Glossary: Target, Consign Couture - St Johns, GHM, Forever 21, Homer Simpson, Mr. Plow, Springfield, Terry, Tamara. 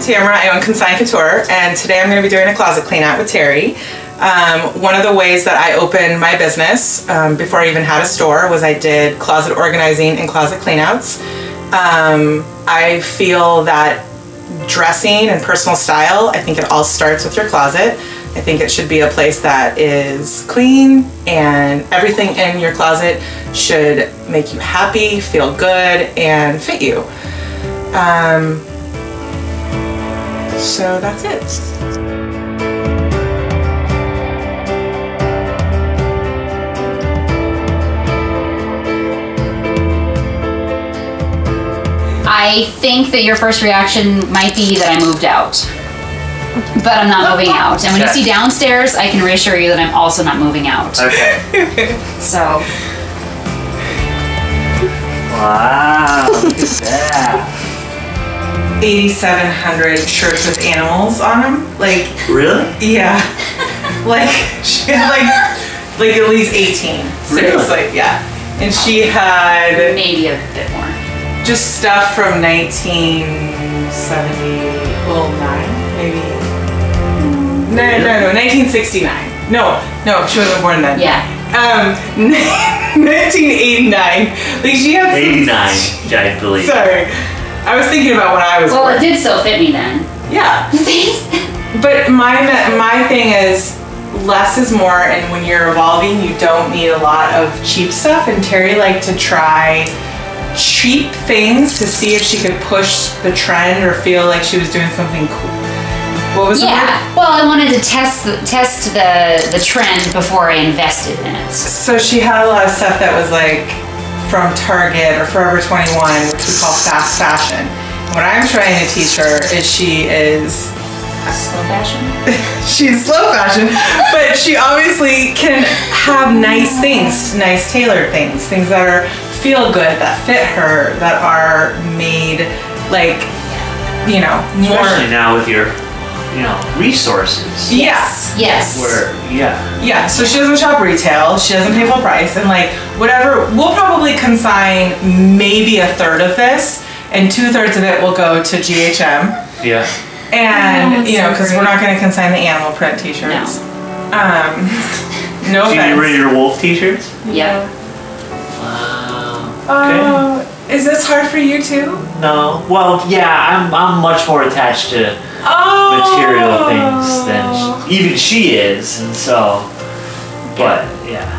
I'm Tamara, I own Consign Couture, and today I'm going to be doing a closet clean out with Terry. One of the ways that I opened my business before I even had a store was I did closet organizing and closet cleanouts. I feel that dressing and personal style, I think it all starts with your closet. I think it should be a place that is clean, and everything in your closet should make you happy, feel good, and fit you. So that's it. I think that your first reaction might be that I moved out, but I'm not moving out. And when you see downstairs, I can reassure you that I'm also not moving out. Okay. So. Wow, look at that. 8,700 shirts with animals on them. Like, really? Yeah. Like, she had like at least 18. Seriously, really? Yeah. And she had maybe a bit more. Just stuff from 1969. No, she wasn't born then. Yeah. 1989. Like she had 89, I believe. Sorry. I was thinking about when I was born. Well, it did still fit me then. Yeah. But my thing is, less is more, and when you're evolving, you don't need a lot of cheap stuff. And Terry liked to try cheap things to see if she could push the trend or feel like she was doing something cool. What was the word? Well, I wanted to test the trend before I invested in it. So she had a lot of stuff that was like from Target or Forever 21, which we call fast fashion. What I'm trying to teach her is she is slow fashion. She's slow fashion, but she obviously can have nice things, nice tailored things, things that are feel good, that fit her, that are made, like, you know, more. Especially now with your, you know, resources. Yes. Yes. Where, yeah. So she doesn't shop retail. She doesn't pay full price, and like whatever, we'll probably consign maybe a third of this, and 2/3 of it will go to GHM. Yeah. And you know, because we're not going to consign the animal print T-shirts. No. No offense. Do you read your wolf T-shirts? Yeah. Wow. Is this hard for you too? No. Well, yeah. I'm much more attached to material things than even she is, and so. But yeah.